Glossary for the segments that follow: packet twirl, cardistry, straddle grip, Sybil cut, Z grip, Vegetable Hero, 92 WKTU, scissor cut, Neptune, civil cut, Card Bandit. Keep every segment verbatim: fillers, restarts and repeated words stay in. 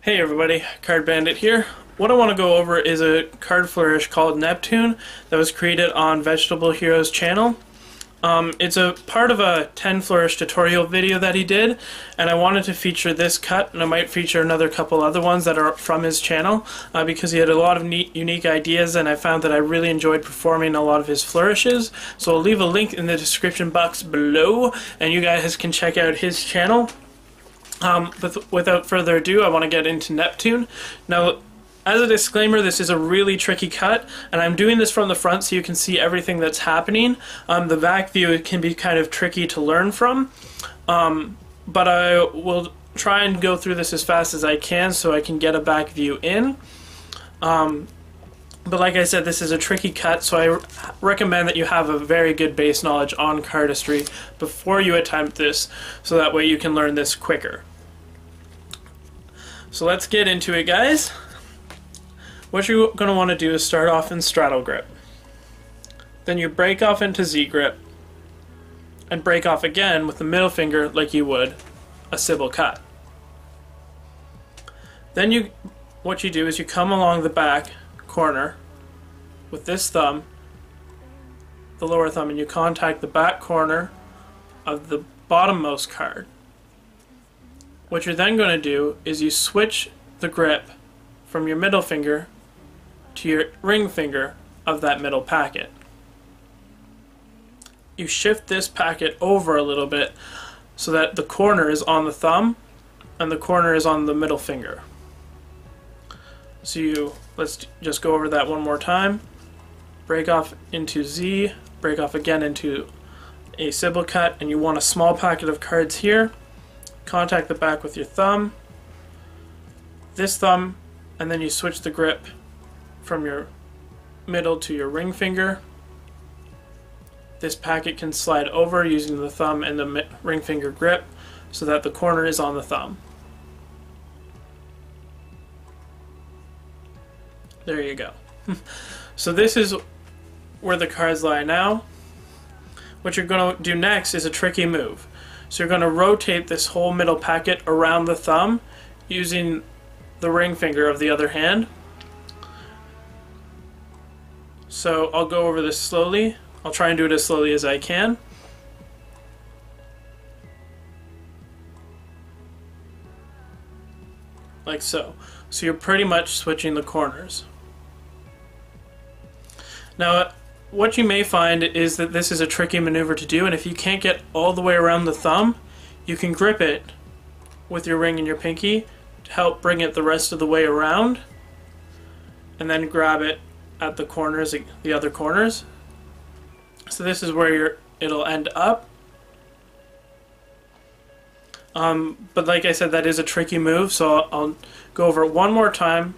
Hey everybody, Card Bandit here. What I want to go over is a card flourish called Neptune that was created on Vegetable Hero's channel. Um, it's a part of a ten flourish tutorial video that he did, and I wanted to feature this cut, and I might feature another couple other ones that are from his channel uh, because he had a lot of neat, unique ideas, and I found that I really enjoyed performing a lot of his flourishes. So I'll leave a link in the description box below, and you guys can check out his channel. Um, but without further ado, I want to get into Neptune. Now, as a disclaimer, this is a really tricky cut, and I'm doing this from the front so you can see everything that's happening. Um, the back view can be kind of tricky to learn from, um, but I will try and go through this as fast as I can so I can get a back view in. Um, But like I said, this is a tricky cut, so I re recommend that you have a very good base knowledge on cardistry before you attempt this, so that way you can learn this quicker. So let's get into it, guys. What you're going to want to do is start off in straddle grip. Then you break off into Z grip, and break off again with the middle finger like you would a civil cut. Then you, what you do is you come along the back corner with this thumb, the lower thumb, and you contact the back corner of the bottommost card. What you're then going to do is you switch the grip from your middle finger to your ring finger of that middle packet. You shift this packet over a little bit so that the corner is on the thumb and the corner is on the middle finger. So you, let's just go over that one more time. Break off into Z, break off again into a Sybil cut, and you want a small packet of cards here. Contact the back with your thumb, this thumb, and then you switch the grip from your middle to your ring finger. This packet can slide over using the thumb and the ring finger grip so that the corner is on the thumb. There you go. So this is where the cards lie now. What you're going to do next is a tricky move. So you're going to rotate this whole middle packet around the thumb using the ring finger of the other hand. So I'll go over this slowly. I'll try and do it as slowly as I can. Like so. So you're pretty much switching the corners. Now, what you may find is that this is a tricky maneuver to do, and if you can't get all the way around the thumb, you can grip it with your ring and your pinky to help bring it the rest of the way around, and then grab it at the corners, the other corners. So this is where you're, it'll end up. Um, but like I said, that is a tricky move, so I'll, I'll go over it one more time,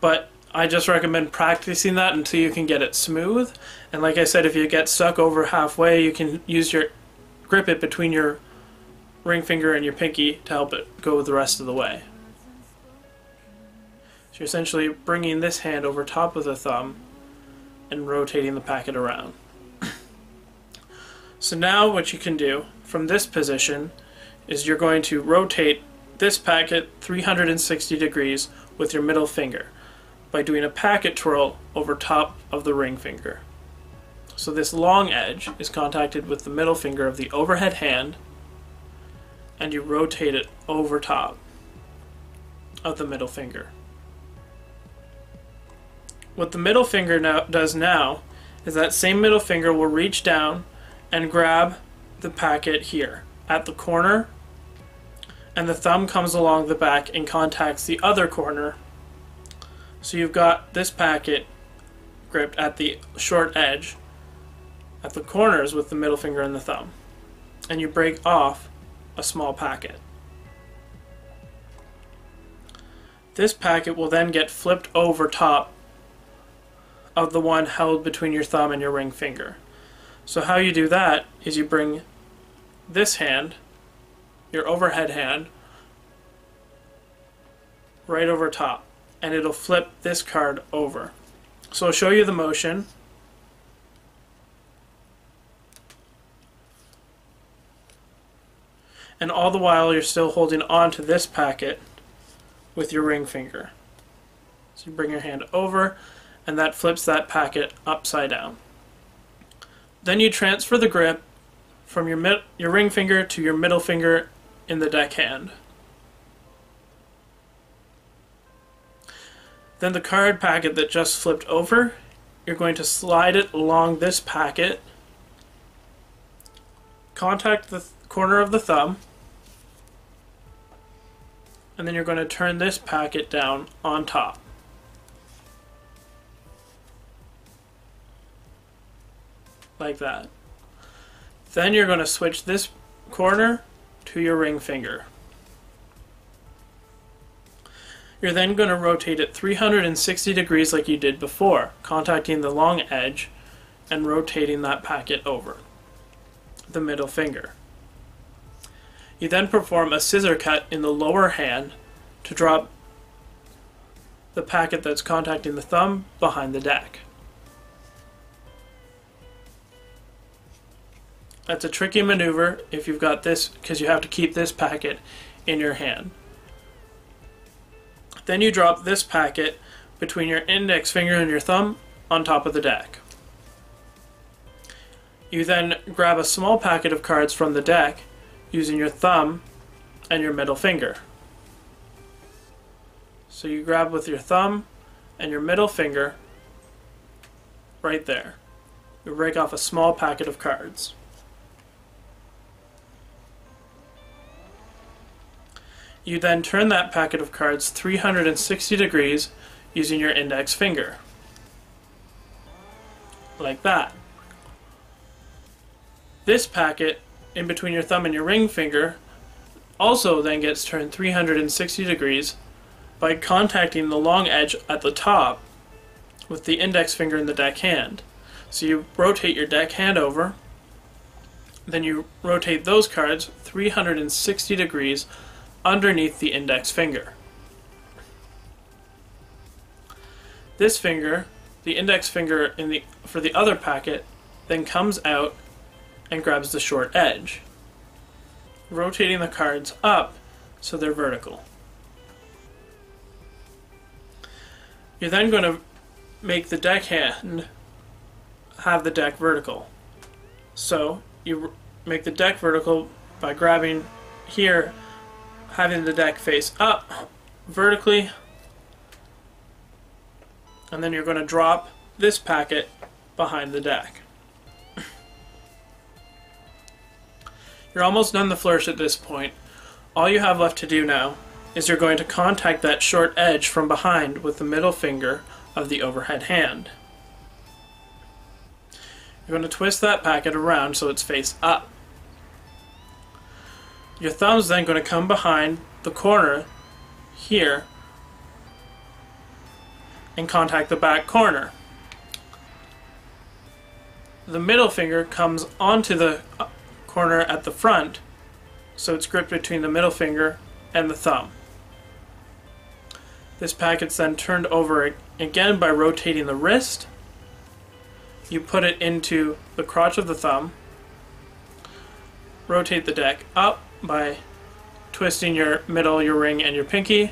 but I just recommend practicing that until you can get it smooth. And like I said, if you get stuck over halfway, you can use your grip it between your ring finger and your pinky to help it go the rest of the way. So you're essentially bringing this hand over top of the thumb and rotating the packet around. So now what you can do from this position is you're going to rotate this packet three hundred sixty degrees with your middle finger by doing a packet twirl over top of the ring finger. So this long edge is contacted with the middle finger of the overhead hand, and you rotate it over top of the middle finger. What the middle finger now does now is that same middle finger will reach down and grab the packet here at the corner, and the thumb comes along the back and contacts the other corner. So you've got this packet gripped at the short edge at the corners with the middle finger and the thumb, and you break off a small packet. This packet will then get flipped over top of the one held between your thumb and your ring finger. So how you do that is you bring this hand, your overhead hand, right over top, and it'll flip this card over. So I'll show you the motion. and all the while you're still holding on to this packet with your ring finger. So you bring your hand over and that flips that packet upside down. Then you transfer the grip from your, mid your ring finger to your middle finger in the deck hand. Then the card packet that just flipped over, you're going to slide it along this packet, contact the th corner of the thumb, and then you're going to turn this packet down on top. Like that. Then you're going to switch this corner to your ring finger. You're then going to rotate it three hundred sixty degrees like you did before, contacting the long edge and rotating that packet over the middle finger. You then perform a scissor cut in the lower hand to drop the packet that's contacting the thumb behind the deck. That's a tricky maneuver if you've got this, because you have to keep this packet in your hand. Then you drop this packet between your index finger and your thumb on top of the deck. You then grab a small packet of cards from the deck using your thumb and your middle finger. So you grab with your thumb and your middle finger right there. You break off a small packet of cards. You then turn that packet of cards three hundred sixty degrees using your index finger. Like that. This packet in between your thumb and your ring finger also then gets turned three hundred sixty degrees by contacting the long edge at the top with the index finger in the deck hand. So you rotate your deck hand over, then you rotate those cards three hundred sixty degrees underneath the index finger. This finger, the index finger in the, for the other packet, then comes out and grabs the short edge, rotating the cards up so they're vertical. You're then going to make the deck hand have the deck vertical. So you make the deck vertical by grabbing here, having the deck face up vertically, and then you're going to drop this packet behind the deck. You're almost done the flourish at this point. All you have left to do now is you're going to contact that short edge from behind with the middle finger of the overhead hand. You're going to twist that packet around so it's face up. Your thumb's then going to come behind the corner here and contact the back corner. The middle finger comes onto the corner at the front, so it's gripped between the middle finger and the thumb. This packet's then turned over again by rotating the wrist. You put it into the crotch of the thumb, rotate the deck up by twisting your middle, your ring, and your pinky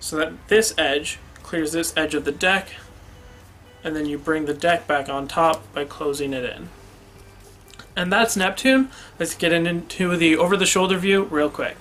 so that this edge clears this edge of the deck, and then you bring the deck back on top by closing it in. And that's Neptune. Let's get into the over-the-shoulder view real quick.